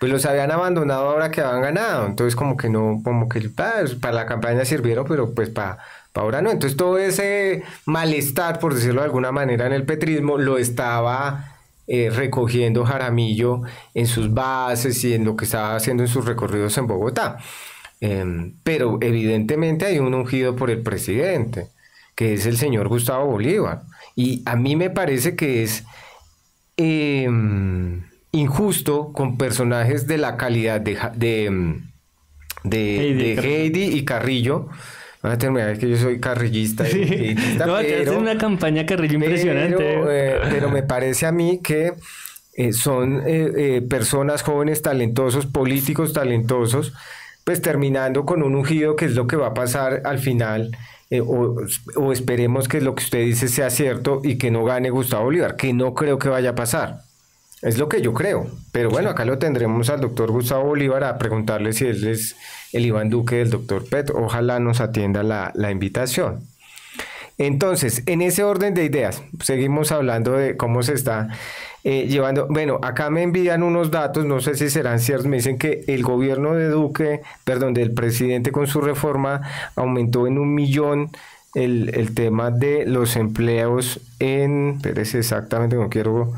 pues los habían abandonado ahora que habían ganado, entonces como que no, como que ah, para la campaña sirvieron, pero pues para, para ahora no, entonces todo ese malestar, por decirlo de alguna manera, en el petrismo lo estaba eh, recogiendo Jaramillo en sus bases y en lo que estaba haciendo en sus recorridos en Bogotá, eh, pero evidentemente hay un ungido por el presidente, que es el señor Gustavo Bolívar, y a mí me parece que es... Eh, injusto con personajes de la calidad de, de, de, Heidi, de Heidi y Carrillo. Van a terminar que yo soy carrillista. Sí. Heidista, no, pero, es una campaña Carrillo impresionante. Pero, eh, pero me parece a mí que eh, son eh, eh, personas jóvenes, talentosos, políticos talentosos, pues terminando con un ungido, que es lo que va a pasar al final. Eh, o, o esperemos que lo que usted dice sea cierto y que no gane Gustavo Bolívar, que no creo que vaya a pasar. Es lo que yo creo, pero bueno, acá lo tendremos al doctor Gustavo Bolívar a preguntarle si él es el Iván Duque del doctor Petro. Ojalá nos atienda la, la invitación. Entonces, en ese orden de ideas, seguimos hablando de cómo se está eh, llevando. Bueno, acá me envían unos datos, no sé si serán ciertos, me dicen que el gobierno de Duque, perdón, del presidente con su reforma aumentó en un millón el, el tema de los empleos en... Pérez, exactamente, no quiero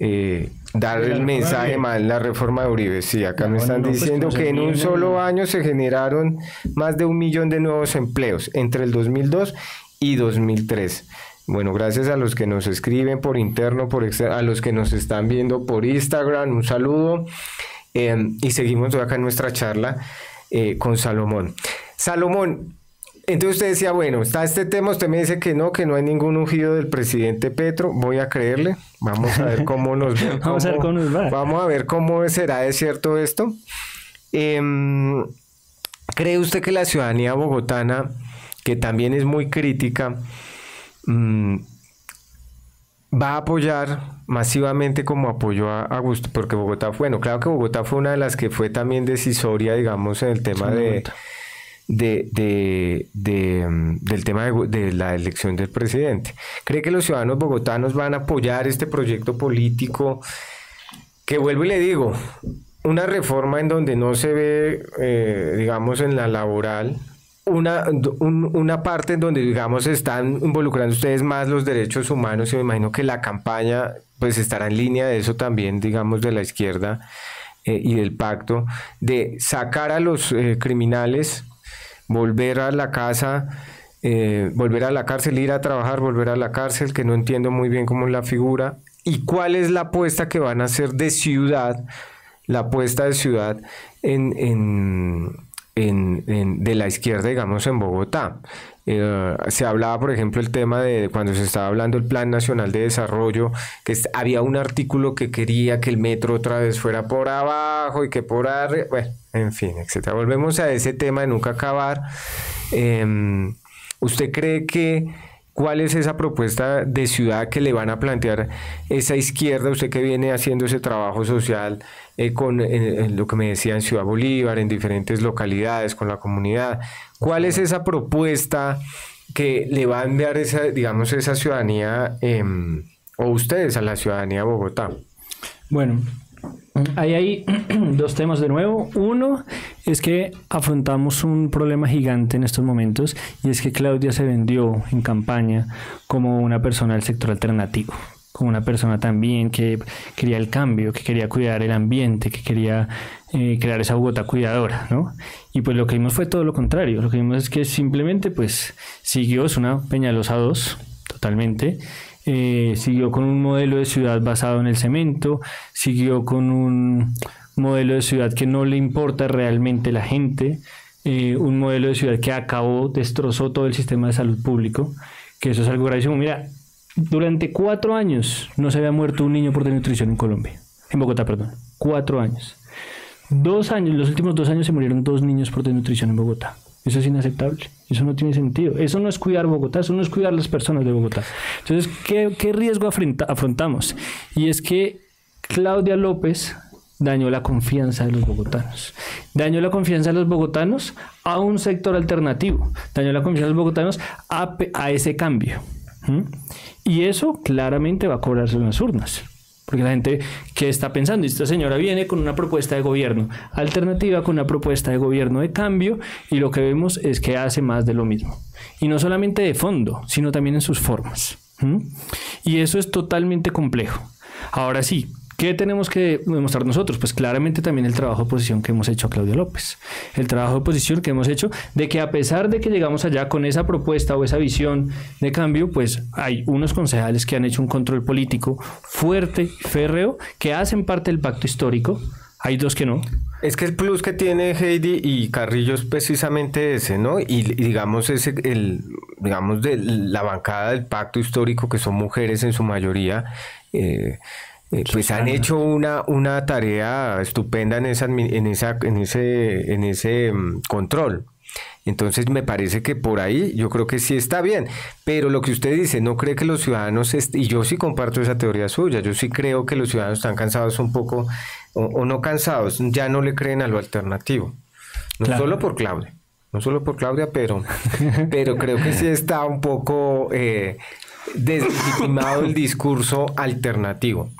eh, dar el mensaje mal, la reforma de Uribe. Sí, acá me están diciendo que en un solo año se generaron más de un millón de nuevos empleos entre el dos mil dos y dos mil tres. Bueno, gracias a los que nos escriben por interno, por externo, a los que nos están viendo por Instagram, un saludo. Eh, y seguimos acá en nuestra charla eh, con Salomón. Salomón, entonces usted decía, bueno, está este tema, usted me dice que no, que no hay ningún ungido del presidente Petro, voy a creerle, vamos a ver cómo nos va. Vamos a ver cómo nos va. Vamos a ver cómo será de cierto esto. Eh, ¿Cree usted que la ciudadanía bogotana, que también es muy crítica, va a apoyar masivamente como apoyó a, a Gustavo? Porque Bogotá, bueno, claro que Bogotá fue una de las que fue también decisoria, digamos, en el tema de, de, de, de del tema de, de la elección del presidente. ¿Cree que los ciudadanos bogotanos van a apoyar este proyecto político? Que vuelvo y le digo, una reforma en donde no se ve, eh, digamos, en la laboral, Una, un, una parte en donde, digamos, están involucrando ustedes más los derechos humanos, y me imagino que la campaña pues estará en línea de eso también, digamos, de la izquierda eh, y del pacto, de sacar a los eh, criminales, volver a la casa, eh, volver a la cárcel, ir a trabajar, volver a la cárcel, que no entiendo muy bien cómo es la figura, y cuál es la apuesta que van a hacer de ciudad, la apuesta de ciudad en... en En, en, de la izquierda, digamos, en Bogotá. Eh, se hablaba, por ejemplo, el tema de cuando se estaba hablando el Plan Nacional de Desarrollo, que es, había un artículo que quería que el metro otra vez fuera por abajo y que por arriba, bueno, en fin, etcétera. Volvemos a ese tema de nunca acabar. Eh, ¿Usted cree que cuál es esa propuesta de ciudad que le van a plantear esa izquierda? Usted que viene haciendo ese trabajo social eh, con eh, lo que me decía en Ciudad Bolívar, en diferentes localidades, con la comunidad. ¿Cuál es esa propuesta que le va a enviar esa, digamos, esa ciudadanía eh, o ustedes a la ciudadanía de Bogotá? Bueno, ahí hay dos temas de nuevo. Uno es que afrontamos un problema gigante en estos momentos, y es que Claudia se vendió en campaña como una persona del sector alternativo, como una persona también que quería el cambio, que quería cuidar el ambiente, que quería eh, crear esa Bogotá cuidadora, ¿no? Y pues lo que vimos fue todo lo contrario. Lo que vimos es que simplemente pues siguió, es una Peñalosa dos totalmente. Eh, siguió con un modelo de ciudad basado en el cemento, siguió con un modelo de ciudad que no le importa realmente la gente, eh, un modelo de ciudad que acabó, destrozó todo el sistema de salud público, que eso es algo gravísimo. Mira, durante cuatro años no se había muerto un niño por desnutrición en Colombia, en Bogotá, perdón, cuatro años. Dos años, los últimos dos años se murieron dos niños por desnutrición en Bogotá. Eso es inaceptable, eso no tiene sentido, eso no es cuidar Bogotá, eso no es cuidar las personas de Bogotá. Entonces, ¿qué, qué riesgo afronta, afrontamos? Y es que Claudia López dañó la confianza de los bogotanos, dañó la confianza de los bogotanos a un sector alternativo, dañó la confianza de los bogotanos a, a ese cambio. ¿Mm? Y eso claramente va a cobrarse en las urnas. Porque la gente que está pensando, esta señora viene con una propuesta de gobierno alternativa, con una propuesta de gobierno de cambio, y lo que vemos es que hace más de lo mismo. Y no solamente de fondo, sino también en sus formas. ¿Mm? Y eso es totalmente complejo. Ahora sí, ¿qué tenemos que demostrar nosotros? Pues claramente también el trabajo de oposición que hemos hecho a Claudia López. El trabajo de oposición que hemos hecho de que, a pesar de que llegamos allá con esa propuesta o esa visión de cambio, pues hay unos concejales que han hecho un control político fuerte, férreo, que hacen parte del pacto histórico. Hay dos que no. Es que el plus que tiene Heidi y Carrillo es precisamente ese, ¿no? Y, y digamos, ese, el, digamos de la bancada del pacto histórico, que son mujeres en su mayoría, eh, Eh, pues han hecho una, una tarea estupenda en, esa, en, esa, en ese, en ese control. Entonces me parece que por ahí yo creo que sí está bien, pero lo que usted dice, no cree que los ciudadanos, y yo sí comparto esa teoría suya, yo sí creo que los ciudadanos están cansados un poco, o, o no cansados, ya no le creen a lo alternativo, no claro. solo por Claudia, no solo por Claudia, pero, pero creo que sí está un poco eh, deslegitimado el discurso alternativo.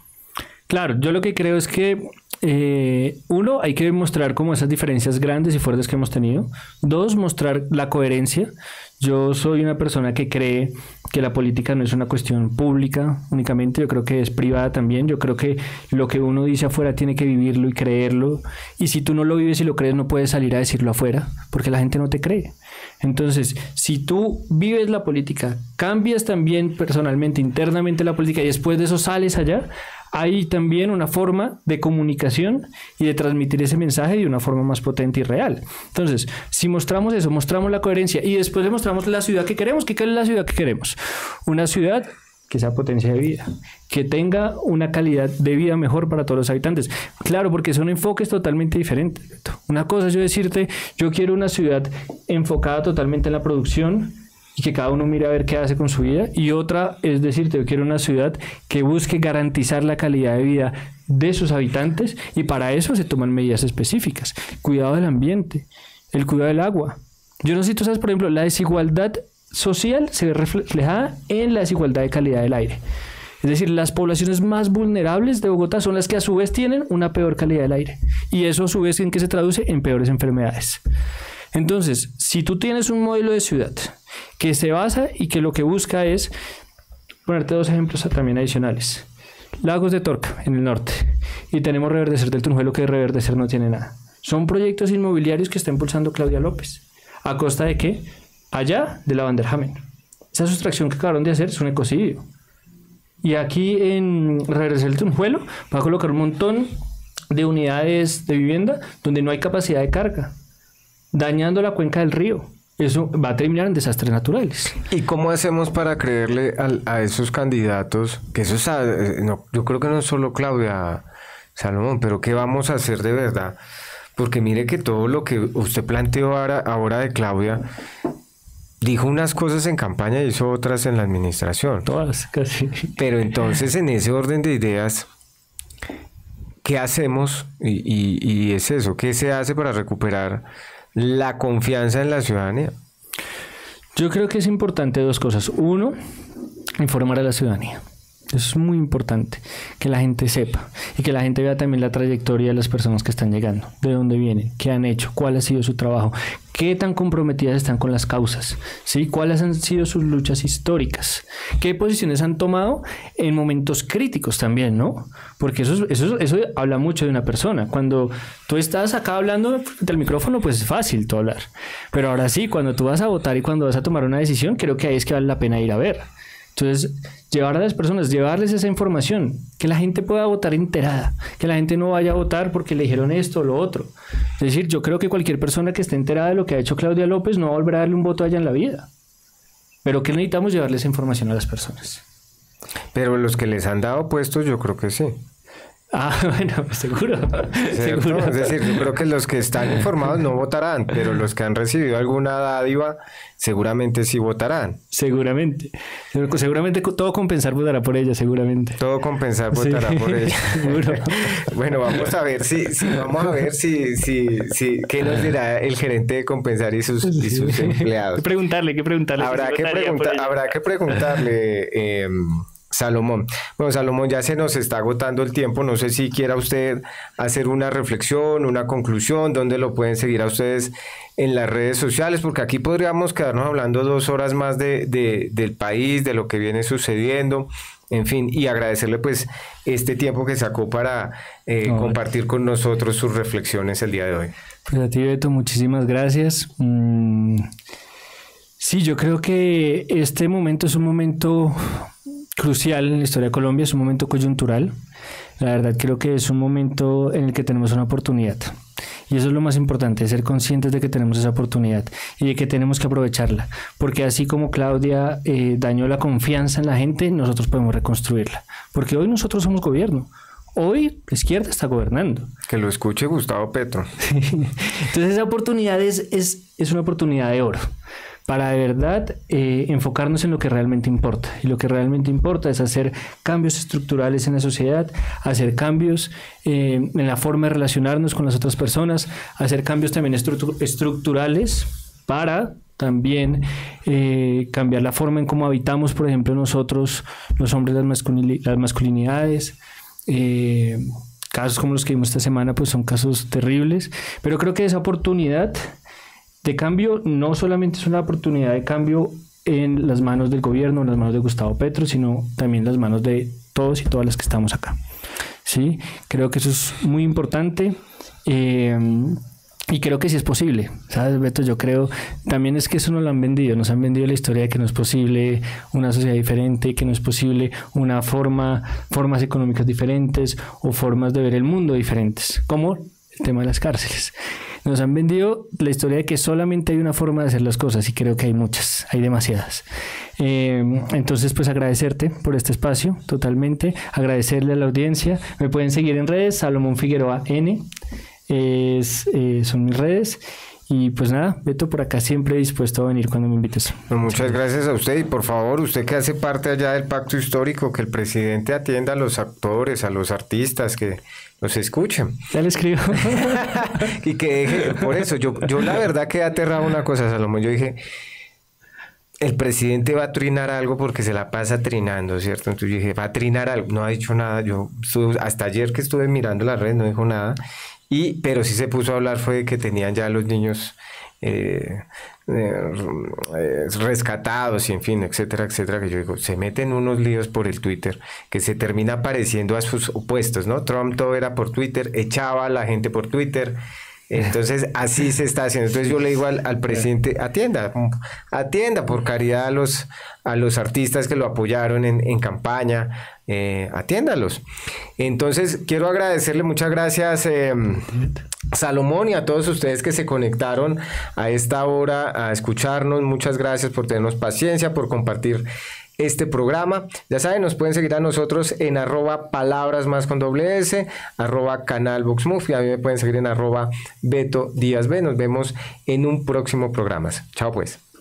Claro, yo lo que creo es que Eh, uno, hay que mostrar como esas diferencias grandes y fuertes que hemos tenido. Dos, mostrar la coherencia. Yo soy una persona que cree que la política no es una cuestión pública únicamente, yo creo que es privada también. Yo creo que lo que uno dice afuera tiene que vivirlo y creerlo, y si tú no lo vives y lo crees no puedes salir a decirlo afuera porque la gente no te cree. Entonces, si tú vives la política, cambias también personalmente, internamente la política, y después de eso sales allá, hay también una forma de comunicación y de transmitir ese mensaje de una forma más potente y real. Entonces, si mostramos eso, mostramos la coherencia y después le mostramos la ciudad que queremos, ¿qué es la ciudad que queremos? Una ciudad que sea potencia de vida, que tenga una calidad de vida mejor para todos los habitantes. Claro, porque son enfoques totalmente diferentes. Una cosa es yo decirte, yo quiero una ciudad enfocada totalmente en la producción, y que cada uno mire a ver qué hace con su vida, y otra es decirte, yo quiero una ciudad que busque garantizar la calidad de vida de sus habitantes, y para eso se toman medidas específicas, el cuidado del ambiente, el cuidado del agua. Yo no sé si tú sabes, por ejemplo, la desigualdad social se ve reflejada en la desigualdad de calidad del aire. Es decir, las poblaciones más vulnerables de Bogotá son las que a su vez tienen una peor calidad del aire, y eso a su vez, ¿en qué se traduce? En peores enfermedades. Entonces, si tú tienes un modelo de ciudad que se basa y que lo que busca es ponerte dos ejemplos también adicionales. Lagos de Torca, en el norte, y tenemos Reverdecer del Tunjuelo, que de reverdecer no tiene nada. Son proyectos inmobiliarios que está impulsando Claudia López. ¿A costa de qué? Allá, de la Banderjamen. Esa sustracción que acabaron de hacer es un ecocidio. Y aquí en Reverdecer del Tunjuelo va a colocar un montón de unidades de vivienda donde no hay capacidad de carga, dañando la cuenca del río. Eso va a terminar en desastres naturales. ¿Y cómo hacemos para creerle al, a esos candidatos? Que eso es, no, yo creo que no es solo Claudia Salomón, pero ¿qué vamos a hacer de verdad? Porque mire que todo lo que usted planteó ahora, ahora de Claudia, dijo unas cosas en campaña y hizo otras en la administración. Todas, casi. Pero entonces, en ese orden de ideas, ¿qué hacemos? Y, y, y es eso, ¿qué se hace para recuperar la confianza en la ciudadanía? Yo creo que es importante dos cosas. Uno, informar a la ciudadanía. Eso es muy importante, que la gente sepa y que la gente vea también la trayectoria de las personas que están llegando, de dónde vienen, qué han hecho, cuál ha sido su trabajo, qué tan comprometidas están con las causas, ¿sí? Cuáles han sido sus luchas históricas, qué posiciones han tomado en momentos críticos también, ¿no? Porque eso, eso, eso habla mucho de una persona. Cuando tú estás acá hablando frente al micrófono, pues es fácil tú hablar, pero ahora sí, cuando tú vas a votar y cuando vas a tomar una decisión, creo que ahí es que vale la pena ir a ver. Entonces, llevar a las personas, llevarles esa información, que la gente pueda votar enterada, que la gente no vaya a votar porque le dijeron esto o lo otro. Es decir, yo creo que cualquier persona que esté enterada de lo que ha hecho Claudia López no va a volver a darle un voto allá en la vida. Pero que necesitamos llevarle esa información a las personas. Pero los que les han dado puestos, yo creo que sí. Ah, bueno, seguro. seguro. Es decir, yo creo que los que están informados no votarán, pero los que han recibido alguna dádiva seguramente sí votarán. Seguramente. Seguramente todo Compensar votará por ella, seguramente. Todo Compensar votará sí, por ella. Seguro. Bueno, vamos a ver si, si vamos a ver si, si, si qué nos dirá el gerente de Compensar y sus, y sus empleados. Hay que preguntarle, que preguntarle. Habrá que preguntar, habrá que preguntarle. Eh, Salomón. Bueno, Salomón, ya se nos está agotando el tiempo. No sé si quiera usted hacer una reflexión, una conclusión, dónde lo pueden seguir a ustedes en las redes sociales, porque aquí podríamos quedarnos hablando dos horas más de, de, del país, de lo que viene sucediendo, en fin, y agradecerle pues este tiempo que sacó para eh, no, compartir con nosotros sus reflexiones el día de hoy. Pues a ti, Beto, muchísimas gracias. Mm, sí, yo creo que este momento es un momento crucial en la historia de Colombia, es un momento coyuntural. La verdad creo que es un momento en el que tenemos una oportunidad, y eso es lo más importante, ser conscientes de que tenemos esa oportunidad y de que tenemos que aprovecharla, porque así como Claudia eh, dañó la confianza en la gente, nosotros podemos reconstruirla, porque hoy nosotros somos gobierno. Hoy la izquierda está gobernando. Que lo escuche Gustavo Petro. Entonces esa oportunidad es, es, es una oportunidad de oro para de verdad eh, enfocarnos en lo que realmente importa. Y lo que realmente importa es hacer cambios estructurales en la sociedad, hacer cambios eh, en la forma de relacionarnos con las otras personas, hacer cambios también estructur- estructurales para también eh, cambiar la forma en cómo habitamos, por ejemplo, nosotros, los hombres, las, masculin- las masculinidades, eh, casos como los que vimos esta semana, pues son casos terribles, pero creo que esa oportunidad de cambio no solamente es una oportunidad de cambio en las manos del gobierno, en las manos de Gustavo Petro, sino también en las manos de todos y todas las que estamos acá. Sí, creo que eso es muy importante. Eh, Y creo que sí es posible, ¿sabes, Beto? Yo creo, también es que eso nos lo han vendido, nos han vendido la historia de que no es posible una sociedad diferente, que no es posible una forma, formas económicas diferentes o formas de ver el mundo diferentes, como el tema de las cárceles. Nos han vendido la historia de que solamente hay una forma de hacer las cosas y creo que hay muchas, hay demasiadas. Eh, entonces, pues agradecerte por este espacio totalmente, agradecerle a la audiencia. Me pueden seguir en redes, Salomón Figueroa N. Es, eh, son mis redes y pues nada, Beto, por acá siempre dispuesto a venir cuando me invites. No, muchas gracias a usted y por favor, usted que hace parte allá del Pacto Histórico, que el presidente atienda a los actores, a los artistas, que los escuchen. Ya le escribo. Y que deje, por eso, yo, yo la verdad quedé aterrado una cosa, Salomón, yo dije... El presidente va a trinar algo porque se la pasa trinando, ¿cierto? Entonces yo dije, va a trinar algo, no ha dicho nada. Yo estuve, hasta ayer que estuve mirando la red, no dijo nada. Y, pero sí se puso a hablar fue de que tenían ya los niños eh, eh, rescatados y en fin, etcétera, etcétera. Que yo digo, se meten unos líos por el Twitter que se termina pareciendo a sus opuestos, ¿no? Trump todo era por Twitter, echaba a la gente por Twitter. Entonces, así se está haciendo. Entonces, yo le digo al, al presidente, atienda, atienda por caridad a los, a los artistas que lo apoyaron en, en campaña, eh, atiéndalos. Entonces, quiero agradecerle, muchas gracias, eh, Salomón, y a todos ustedes que se conectaron a esta hora a escucharnos. Muchas gracias por tenernos paciencia, por compartir este programa. Ya saben, nos pueden seguir a nosotros en arroba palabras más con doble S, arroba canal BoxMov, y a mí me pueden seguir en arroba Beto Díaz B. Nos vemos en un próximo programa. Chao pues.